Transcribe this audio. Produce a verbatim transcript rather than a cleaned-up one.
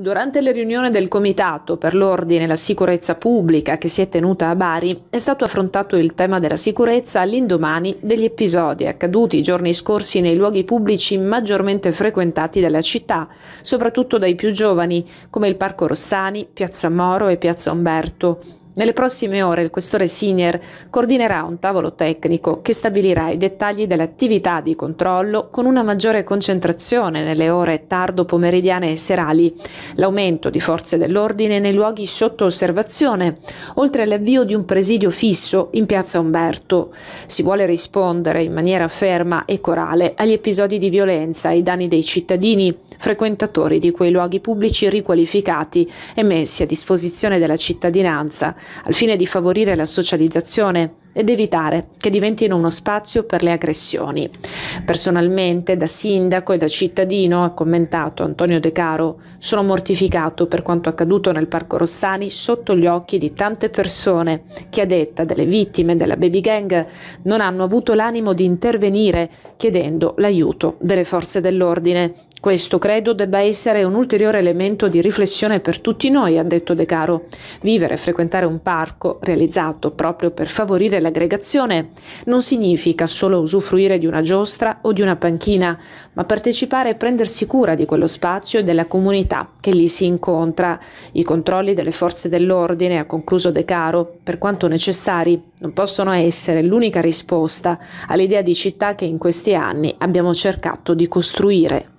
Durante la riunione del Comitato per l'Ordine e la Sicurezza Pubblica che si è tenuta a Bari è stato affrontato il tema della sicurezza all'indomani degli episodi accaduti i giorni scorsi nei luoghi pubblici maggiormente frequentati dalla città, soprattutto dai più giovani, come il Parco Rossani, Piazza Moro e Piazza Umberto. Nelle prossime ore il questore senior coordinerà un tavolo tecnico che stabilirà i dettagli dell'attività di controllo con una maggiore concentrazione nelle ore tardo pomeridiane e serali, l'aumento di forze dell'ordine nei luoghi sotto osservazione, oltre all'avvio di un presidio fisso in Piazza Umberto. Si vuole rispondere in maniera ferma e corale agli episodi di violenza ai danni dei cittadini, frequentatori di quei luoghi pubblici riqualificati e messi a disposizione della cittadinanza, al fine di favorire la socializzazione ed evitare che diventino uno spazio per le aggressioni. Personalmente, da sindaco e da cittadino, ha commentato Antonio De Caro, sono mortificato per quanto accaduto nel Parco Rossani sotto gli occhi di tante persone che, a detta delle vittime della baby gang, non hanno avuto l'animo di intervenire chiedendo l'aiuto delle forze dell'ordine. Questo credo debba essere un ulteriore elemento di riflessione per tutti noi, ha detto De Caro. Vivere e frequentare un parco realizzato proprio per favorire l'aggregazione non significa solo usufruire di una giostra o di una panchina, ma partecipare e prendersi cura di quello spazio e della comunità che lì si incontra. I controlli delle forze dell'ordine, ha concluso De Caro, per quanto necessari, non possono essere l'unica risposta all'idea di città che in questi anni abbiamo cercato di costruire.